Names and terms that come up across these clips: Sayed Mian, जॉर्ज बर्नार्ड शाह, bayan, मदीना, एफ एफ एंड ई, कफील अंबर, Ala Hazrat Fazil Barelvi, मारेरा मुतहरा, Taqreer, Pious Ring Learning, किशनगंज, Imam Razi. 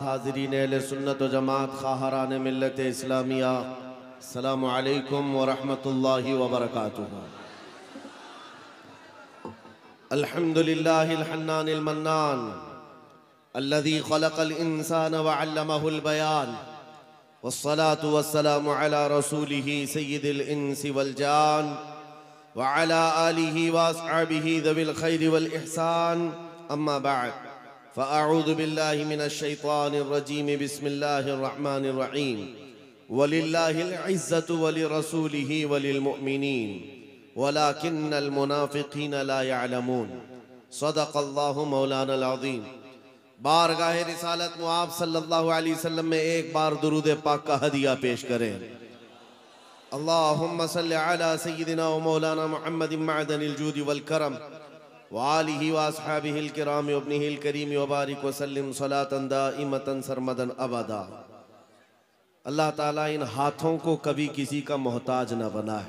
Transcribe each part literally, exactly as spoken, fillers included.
हाज़रीन अहले सुन्नत व जमात ख़ाहरान मिल्लत इस्लामिया अस्सलामु अलैकुम व रहमतुल्लाहि व बरकातुहू। अल्हम्दुलिल्लाहिल हन्नानिल मन्नान अल्लज़ी ख़लक़ल इंसान व अल्लमहुल बयान वस्सलातु वस्सलामु अला रसूलिही सय्यिदिल इंसि वल जान व अला आलिही व अस्हाबिही ज़िल ख़ैरि वल इहसान। अम्मा बाद फ़अऊज़ु बिल्लाहि मिनश्शैतानिर्रजीम बिस्मिल्लाहिर्रहमानिर्रहीम वलिल्लाहिल इज़्ज़तु वलिरसूलिही वलिलमुमिनीन वलाकिन्नल मुनाफ़िक़ीना ला यअलमून। सदक़ल्लाहु मौलाना अज़ीम। बारगाहे रिसालत में आप सल्लल्लाहु अलैहि वसल्लम में एक बार दुरूद पाक का हदिया पेश करें। अल्लाहुम्मा सल्लि अला सय्यिदिना व मौलाना मुहम्मदिन मअदनिल जूदि वल करम वालिही वासहाबिहिल किराम वबनिहिल करीम वबारिक वसल्लिम सलातन दाइमतन सरमदन अबदा। अल्लाह ताला इन हाथों को कभी किसी का मोहताज न बनाए।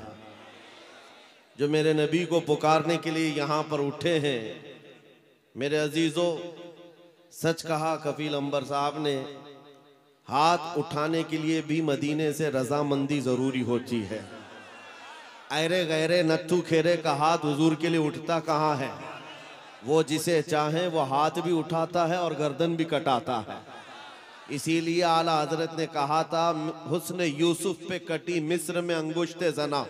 जो मेरे नबी को पुकारने के लिए यहाँ पर उठे हैं, मेरे अजीज़ों, सच कहा कफील अंबर साहब ने, हाथ उठाने के लिए भी मदीने से रजामंदी ज़रूरी होती है। ऐरे गैरे नत्थू खेरे का हाथ हुजूर के लिए उठता कहाँ है? वो जिसे चाहे वो हाथ भी उठाता है और गर्दन भी कटाता है। इसीलिए आला हजरत ने कहा था, हुस्न यूसुफ पे कटी मिस्र में अंगुश्ते जना।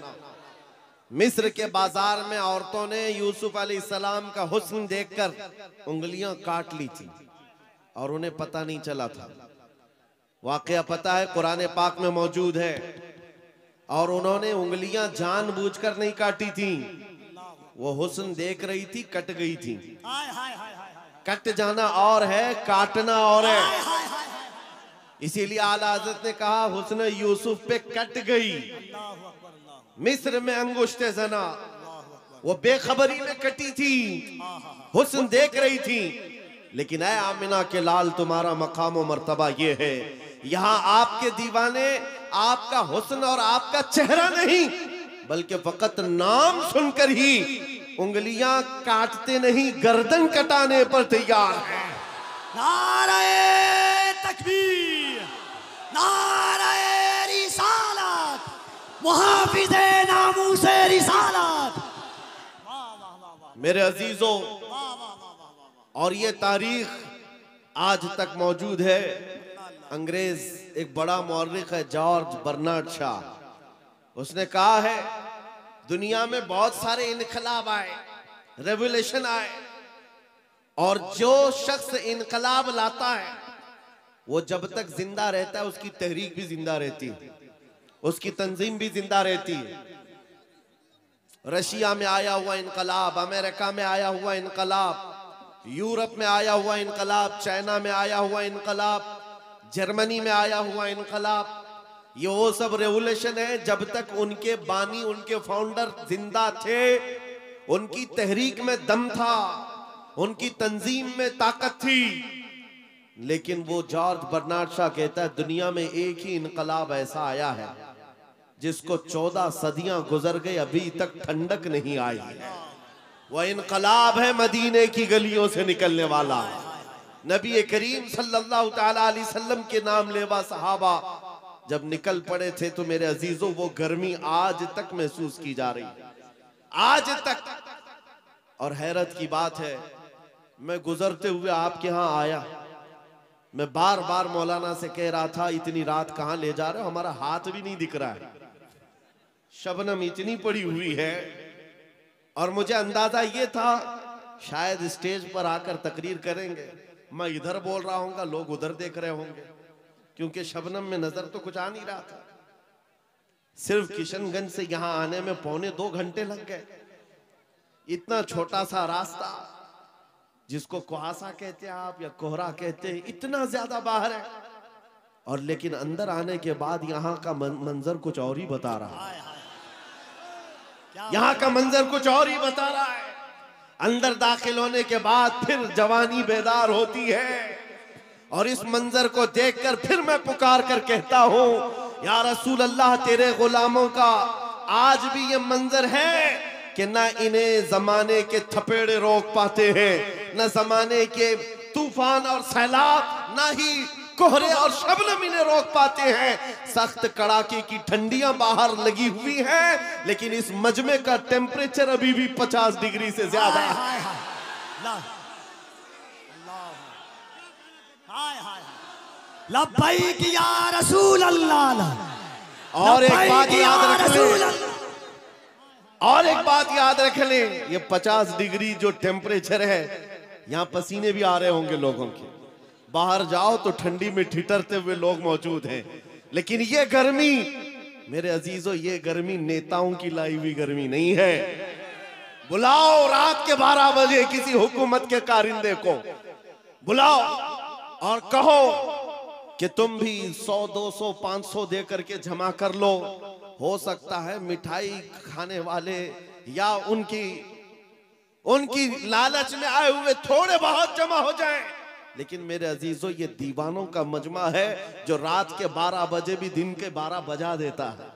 मिस्र के बाजार में औरतों ने यूसुफ अलैहिस्सलाम का हुस्न देखकर उंगलियां काट ली थी और उन्हें पता नहीं चला था। वाकया पता है, कुरान पाक में मौजूद है। और उन्होंने उंगलियां जानबूझकर नहीं काटी थी, वो हुस्न देख रही थी, कट गई थी। कट जाना और है, काटना और है। इसीलिए आला हज़रत ने कहा हुस्न यूसुफ पे कट गई मिस्र में अंगुश्ते जना। वो बेखबरी में कटी थी, हुस्न देख रही थी, लेकिन ऐ आमिना के लाल, तुम्हारा मकाम और मर्तबा ये है, यहाँ आपके दीवाने आपका हुस्न और आपका चेहरा नहीं, बल्कि फकत नाम सुनकर ही उंगलियां काटते नहीं, गर्दन कटाने पर तैयार है। नारे तकबीर, नारे रिसालत, मुहाफिज़े नामूसे रिसालत। मेरे अजीजों, और ये तारीख आज तक मौजूद है। अंग्रेज एक बड़ा मौर्रिख है, जॉर्ज बर्नार्ड शाह, उसने कहा है दुनिया में बहुत सारे इनकलाब आए, रेवोल्यूशन आए, और जो शख्स इनकलाब लाता है वो जब तक जिंदा रहता है उसकी तहरीक भी जिंदा रहती है, उसकी तंजीम भी जिंदा रहती है। रशिया में आया हुआ इनकलाब, अमेरिका में आया हुआ इनकलाब, यूरोप में आया हुआ इनकलाब, चाइना में आया हुआ इनकलाब, जर्मनी में आया हुआ इनकलाब, ये वो सब रेवोल्यूशन है। जब तक उनके बानी, उनके फाउंडर जिंदा थे, उनकी तहरीक में दम था, उनकी तंजीम में ताकत थी। लेकिन वो जॉर्ज बर्नार्ड शाह कहता है दुनिया में एक ही इनकलाब ऐसा आया है जिसको चौदह सदियां गुजर गई अभी तक ठंडक नहीं आई है। वह इनकलाब है मदीने की गलियों से निकलने वाला। नबी करीम सल्लल्लाहु ताला अलैहि वसल्लम के नाम लेवा सहाबा जब निकल पड़े थे तो मेरे अजीजों वो गर्मी आज तक महसूस की जा रही है, आज तक। और हैरत की बात है, मैं गुजरते हुए आपके यहाँ आया, मैं बार बार मौलाना से कह रहा था इतनी रात कहाँ ले जा रहे हो, हमारा हाथ भी नहीं दिख रहा है, शबनम इतनी पड़ी हुई है। और मुझे अंदाजा ये था शायद स्टेज पर आकर तकरीर करेंगे, मैं इधर बोल रहा हूँ, लोग उधर देख रहे होंगे, क्योंकि शबनम में नजर तो कुछ आ नहीं रहा था। सिर्फ किशनगंज से यहाँ आने में पौने दो घंटे लग गए। इतना छोटा सा रास्ता, जिसको कुहासा कहते हैं आप या कोहरा कहते हैं, इतना ज्यादा बाहर है। और लेकिन अंदर आने के बाद यहाँ का मंजर कुछ और ही बता रहा है, यहाँ का मंजर कुछ और ही बता रहा है। अंदर दाखिल होने के बाद फिर जवानी बेदार होती है और इस मंजर को देखकर फिर मैं पुकार कर कहता हूँ, या रसूल अल्लाह, तेरे गुलामों का आज भी ये मंजर है कि ना इन्हें जमाने के थपेड़े रोक पाते हैं, ना जमाने के तूफान और सैलाब, ना ही कोहरे और शबनम इन्हें रोक पाते हैं। सख्त कड़ाके की ठंडियां बाहर लगी हुई हैं, लेकिन इस मजमे का टेम्परेचर अभी भी पचास डिग्री से ज्यादा है। और एक बात याद रख लें, और एक बात याद रख लें, ये पचास डिग्री जो टेम्परेचर है, यहाँ पसीने भी आ रहे होंगे लोगों के। बाहर जाओ तो ठंडी में ठिठरते हुए लोग मौजूद हैं, लेकिन ये गर्मी मेरे अजीजों, ये गर्मी नेताओं की लाई हुई गर्मी नहीं है। बुलाओ रात के बारह बजे किसी हुकूमत के कारिंदे को बुलाओ और कहो कि तुम भी सौ, दो सौ, पाँच सौ दे करके जमा कर लो, हो सकता है मिठाई खाने वाले या उनकी उनकी लालच में आए हुए थोड़े बहुत जमा हो जाएं। लेकिन मेरे अजीजों, ये दीवानों का मजमा है जो रात के बारह बजे भी दिन के बारह बजा देता है।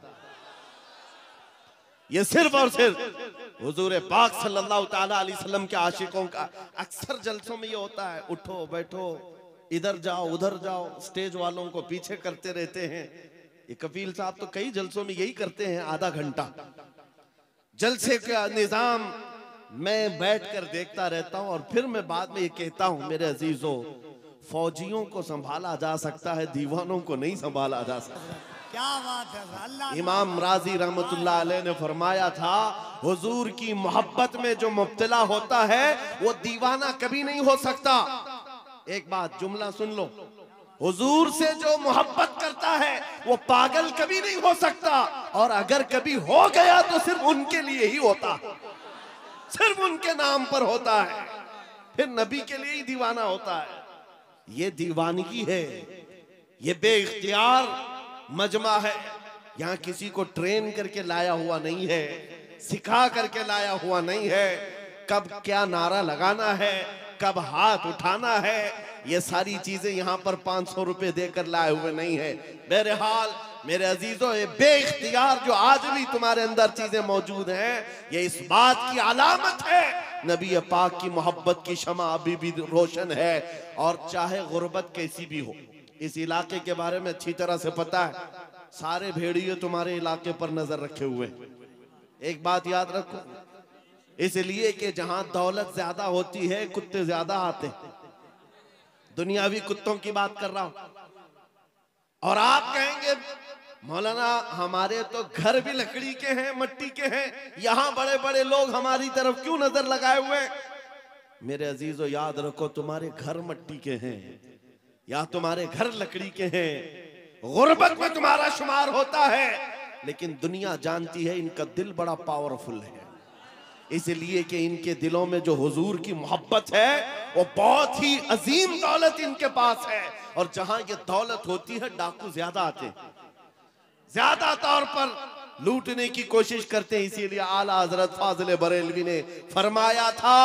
ये सिर्फ और सिर्फ हुजूर पाक सल्लल्लाहु ताला अलैहि वसल्लम के आशिकों का। अक्सर जलसों में ये होता है, उठो बैठो, इधर जाओ उधर जाओ, स्टेज वालों को पीछे करते रहते हैं। ये कफील साहब तो कई जलसों में यही करते हैं, आधा घंटा जलसे का निजाम मैं बैठकर देखता रहता हूं। और फिर मैं बाद में ये कहता हूं, मेरे अजीजों, फौजियों को संभाला जा सकता है, दीवानों को नहीं संभाला जा सकता। क्या बात है। इमाम राजी रहमतुल्लाह अलैह ने फरमाया था, हुजूर की मोहब्बत में जो मुब्तला होता है वो दीवाना कभी नहीं हो सकता। एक बात जुमला सुन लो, हुजूर से जो मोहब्बत करता है वो पागल कभी नहीं हो सकता, और अगर कभी हो गया तो सिर्फ उनके लिए ही होता, सिर्फ उनके नाम पर होता है, फिर नबी के लिए ही दीवाना होता है। ये दीवानगी है, ये बेइख्तियार मजमा है। यहाँ किसी को ट्रेन करके लाया हुआ नहीं है, सिखा करके लाया हुआ नहीं है। कब क्या नारा लगाना है, कब हाथ उठाना है, ये सारी चीजें यहाँ पर पांच सौ रुपए देकर लाए हुए नहीं है। बहरहाल मेरे अजीजों, ये बेइख्तियार जो आज भी तुम्हारे अंदर चीजें मौजूद हैं, ये इस बात की अलामत है नबी पाक की मोहब्बत की शमा अभी भी रोशन है। और चाहे गुर्बत कैसी भी हो, इस इलाके के बारे में अच्छी तरह से पता है, सारे भेड़िए तुम्हारे इलाके पर नजर रखे हुए। एक बात याद रखो, इसलिए कि जहां दौलत ज्यादा होती है कुत्ते ज्यादा आते हैं। दुनियावी कुत्तों की बात कर रहा हूं। और आप कहेंगे मौलाना हमारे तो घर भी लकड़ी के हैं, मट्टी के हैं, यहां बड़े बड़े लोग हमारी तरफ क्यों नजर लगाए हुए। मेरे अजीजों याद रखो, तुम्हारे घर मट्टी के हैं या तुम्हारे घर लकड़ी के हैं, गुर्बत में तुम्हारा शुमार होता है, लेकिन दुनिया जानती है इनका दिल बड़ा पावरफुल है, इसलिए कि इनके दिलों में जो हुजूर की मोहब्बत है वो बहुत ही अजीम दौलत इनके पास है। और जहां ये दौलत होती है डाकू ज्यादा आते हैं, ज्यादा तौर पर लूटने की कोशिश करते हैं। इसीलिए आला हजरत फाजिल बरेलवी ने फरमाया था,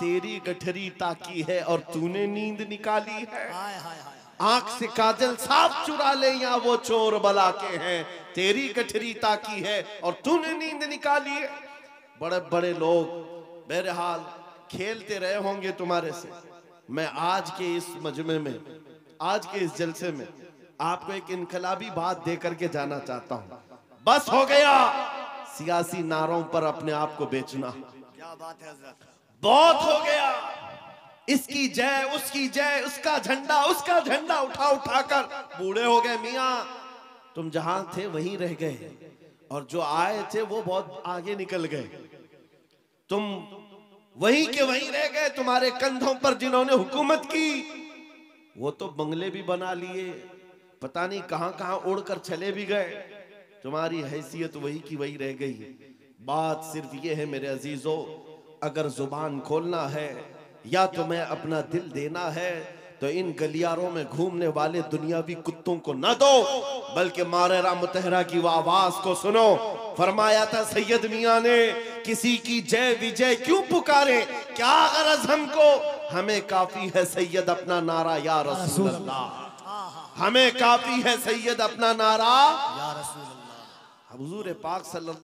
तेरी गठरी ताकी है और तूने नींद निकाली है। आंख से काजल साफ चुरा ले या वो चोर बला के हैं। तेरी गठरी ताकी है और तूने नींद निकाली है। बड़े बड़े लोग बहरहाल खेलते रहे होंगे तुम्हारे से। मैं आज के इस मजमे में, आज के इस जलसे में आपको एक इनकलाबी बात दे करके जाना चाहता हूं। बस हो गया सियासी नारों पर अपने आप को बेचना। क्या बात है हजरत, बहुत हो गया। इसकी जय, उसकी जय, उसका झंडा, उसका झंडा उठा उठा कर बूढ़े हो गए। मियां तुम जहां थे वहीं रह गए, और जो आए थे वो बहुत आगे निकल गए। तुम वहीं के वहीं रह गए। तुम्हारे कंधों पर जिन्होंने हुकूमत की वो तो बंगले भी बना लिए, पता नहीं कहां कहां उड़ कर चले भी गए। तुम्हारी हैसियत वही की वही रह गई। बात सिर्फ ये है मेरे अजीजों, अगर जुबान खोलना है या तुम्हें अपना दिल देना है तो इन गलियारों में घूमने वाले दुनियावी कुत्तों को ना दो, बल्कि मारेरा मुतहरा की आवाज को सुनो। फरमाया था सैयद मियां ने, किसी की जय विजय क्यों पुकारे, क्या गरज हमको, हमें काफी है सैयद अपना नारा या रसूल अल्लाह। हमें काफी है सैयद अपना नारा या रसूल अल्लाह। हुजूर पाक सल्लल्लाहु